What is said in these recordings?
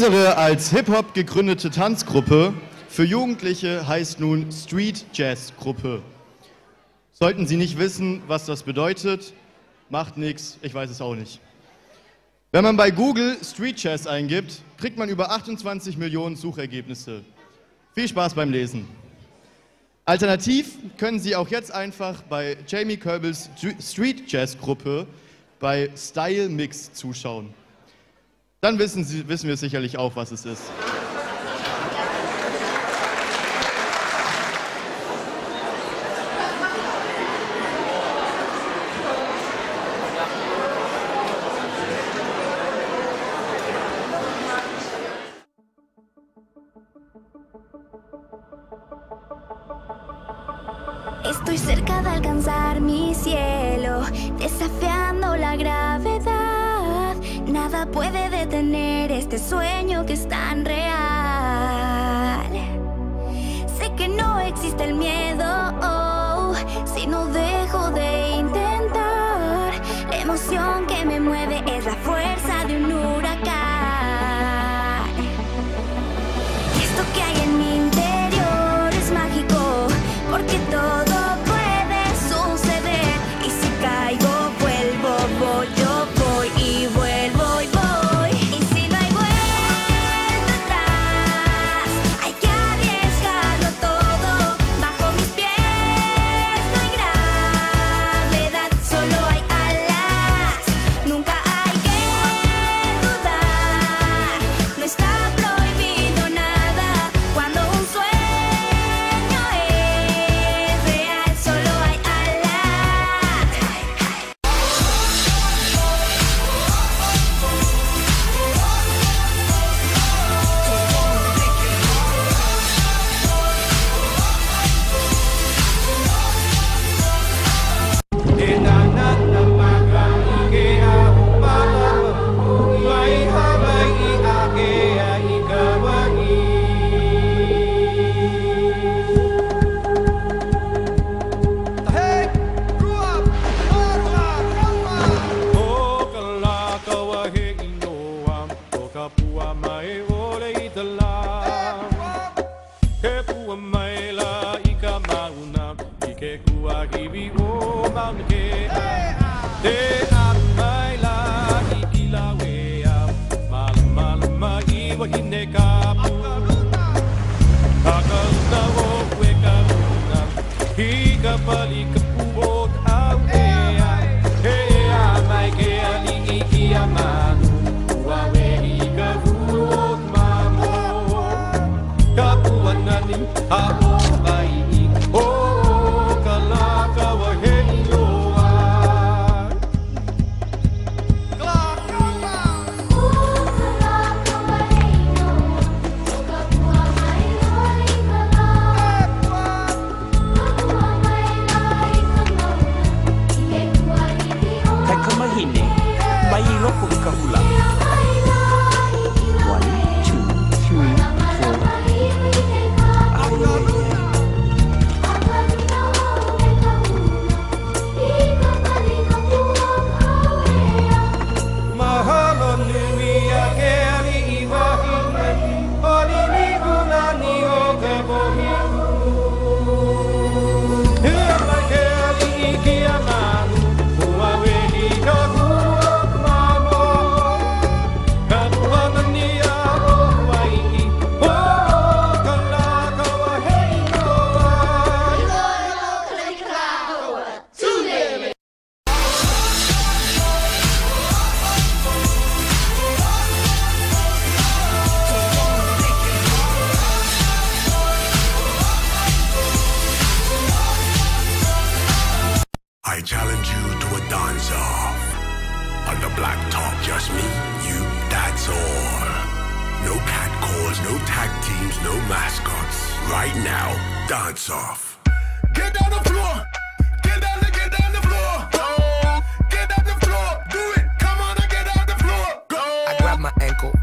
Unsere als Hip-Hop gegründete Tanzgruppe für Jugendliche heißt nun Street Jazz Gruppe. Sollten Sie nicht wissen, was das bedeutet, macht nichts, ich weiß es auch nicht. Wenn man bei Google Street Jazz eingibt, kriegt man über 28 Millionen Suchergebnisse. Viel Spaß beim Lesen. Alternativ können Sie auch jetzt einfach bei Jamie Körbels Street Jazz Gruppe bei Style-Mix zuschauen. Dann wissen wir sicherlich auch, was es ist. Estoy cerca de alcanzar mi cielo, desafiando la gravedad. Nada puede detener este sueño que es tan real. Sé que no existe el miedo, oh, si no dejo de intentar. La emoción que me mueve es la fuerza de un huracán. Esto que hay en mi interior es mágico, porque todo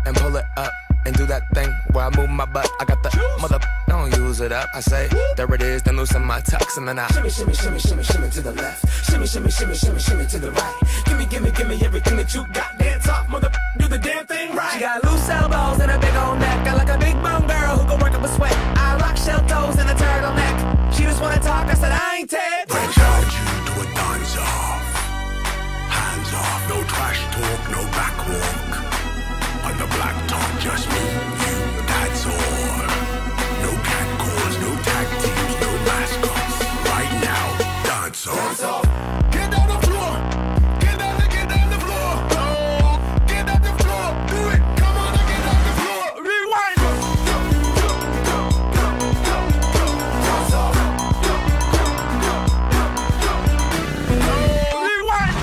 and pull it up and do that thing where I move my butt. I got the mother, don't use lose it up. I say, there it is, then loosen my tux, and then I shimmy, shimmy, shimmy, shimmy, shimmy to the left, shimmy, shimmy, shimmy, shimmy, shimmy to the right. Gimme, gimme, gimme everything that you got. Dance off, mother, do the damn thing right. She got loose elbows and a big old neck. I like a big bone girl who can work up a sweat. I rock shell toes and a turtleneck. She just wanna talk, I said I ain't Ted. Breaks out, you do a dance off. Hands off, no trash talk, no back walk. On the black top, just me, you, that's all. No cat calls, no tag teams, no mascots. Right now, dance off. Dance off. Get down the floor. Get down the floor. Oh, get down the floor. Do it. Come on, get down the floor. Rewind. Go, go, go, go, go, go, go. Dance off. Go, go, go, go, go, go. Rewind.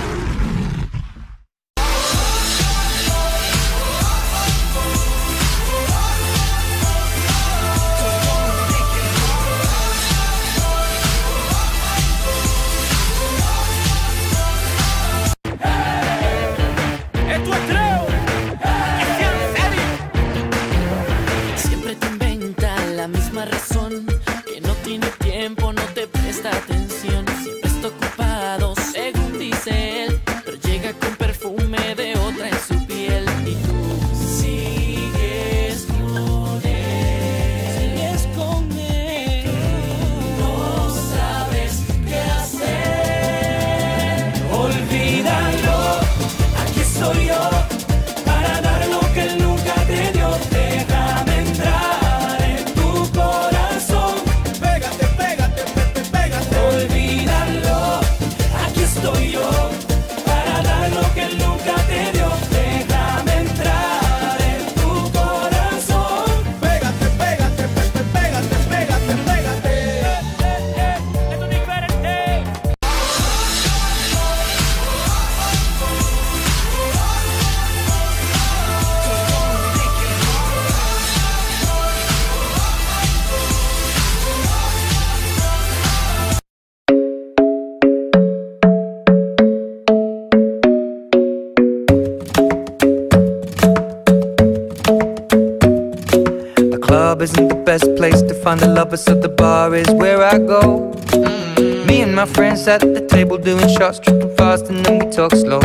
Isn't the best place to find the lovers, so the bar is where I go. Me and my friends at the table doing shots, tripping fast, and then we talk slow.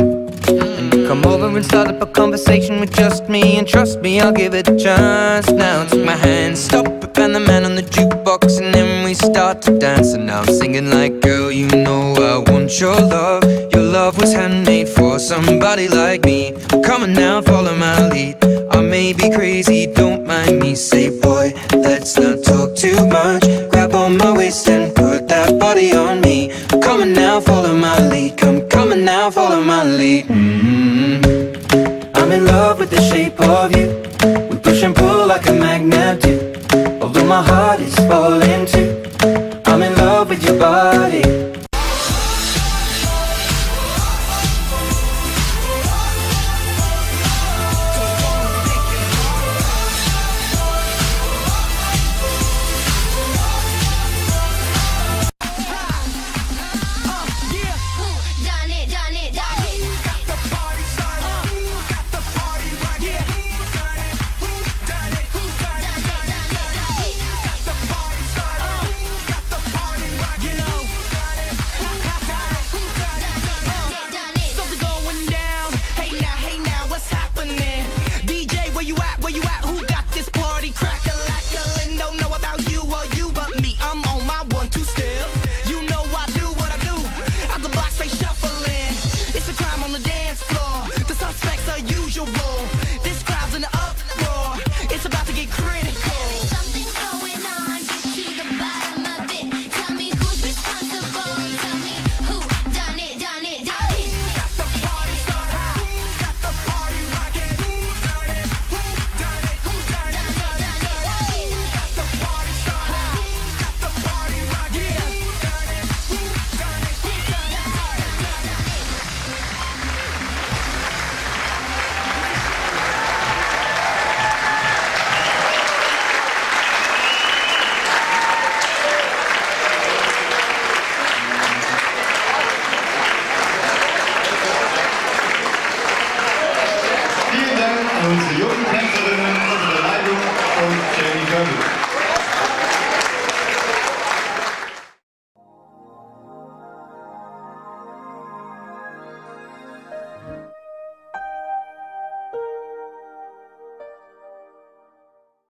And we come over and start up a conversation with just me, and trust me, I'll give it a chance. Now take my hand, stop it, and the man on the jukebox, and then we start to dance. And now I'm singing like, girl, you know I want your love. Your love was handmade for somebody like me. Come on now, follow my lead. I may be crazy, don't mind me. Say, boy, let's not talk too much. Grab on my waist and put that body on me. I'm coming now, follow my lead. Come coming now, follow my lead. I'm in love with the shape of you. We push and pull like a magnet do. Although my heart is falling too, I'm in love with your body. Unsere jungen Tänzerinnen und Tänzer.